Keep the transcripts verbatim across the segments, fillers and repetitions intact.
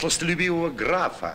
сластолюбивого графа,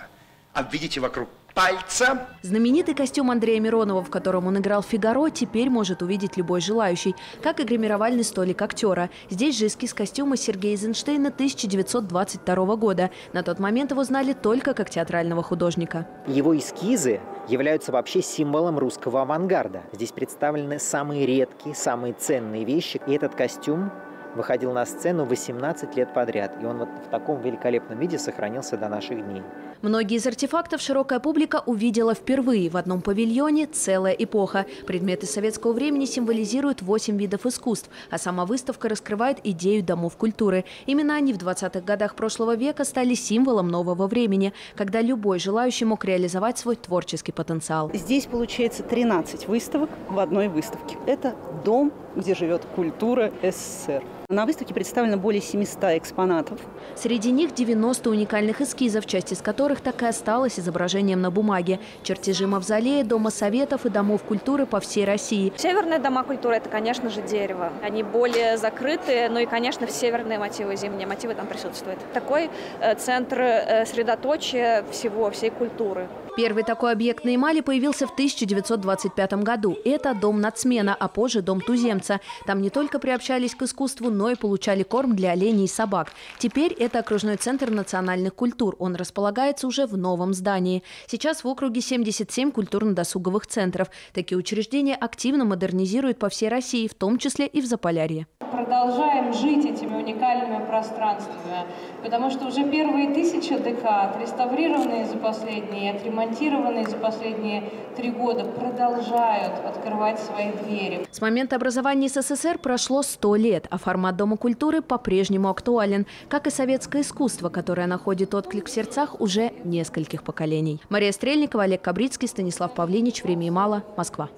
обведите вокруг пальцем. Знаменитый костюм Андрея Миронова, в котором он играл Фигаро, теперь может увидеть любой желающий, как и гримировальный столик актера. Здесь же эскиз костюма Сергея Эйзенштейна тысяча девятьсот двадцать второго года. На тот момент его знали только как театрального художника. Его эскизы являются вообще символом русского авангарда. Здесь представлены самые редкие, самые ценные вещи. И этот костюм выходил на сцену восемнадцать лет подряд, и он вот в таком великолепном виде сохранился до наших дней. Многие из артефактов широкая публика увидела впервые. В одном павильоне целая эпоха. Предметы советского времени символизируют восемь видов искусств, а сама выставка раскрывает идею домов культуры. Именно они в двадцатых годах прошлого века стали символом нового времени, когда любой желающий мог реализовать свой творческий потенциал. Здесь получается тринадцать выставок в одной выставке. Это дом, где живет культура СССР. На выставке представлено более семисот экспонатов. Среди них девяносто уникальных эскизов, часть из которых так и осталась изображением на бумаге. Чертежи мавзолея, дома советов и домов культуры по всей России. Северные дома культуры – это, конечно же, дерево. Они более закрытые, ну и, конечно, северные мотивы, зимние мотивы там присутствуют. Такой центр средоточия всего, всей культуры. Первый такой объект на Ямале появился в тысяча девятьсот двадцать пятом году. Это дом нацмена, а позже дом туземца. Там не только приобщались к искусству, но и получали корм для оленей и собак. Теперь это окружной центр национальных культур. Он располагается уже в новом здании. Сейчас в округе семьдесят семь культурно-досуговых центров. Такие учреждения активно модернизируют по всей России, в том числе и в Заполярье. Продолжаем жить этими уникальными пространствами, потому что уже первые тысячи ДК, отреставрированные за последние, отремонтированные, Монтированные за последние три года, продолжают открывать свои двери. С момента образования СССР прошло сто лет, а формат Дома культуры по-прежнему актуален, как и советское искусство, которое находит отклик в сердцах уже нескольких поколений. Мария Стрельникова, Олег Кабрицкий, Станислав Павлинич, «Время Ямала», Москва.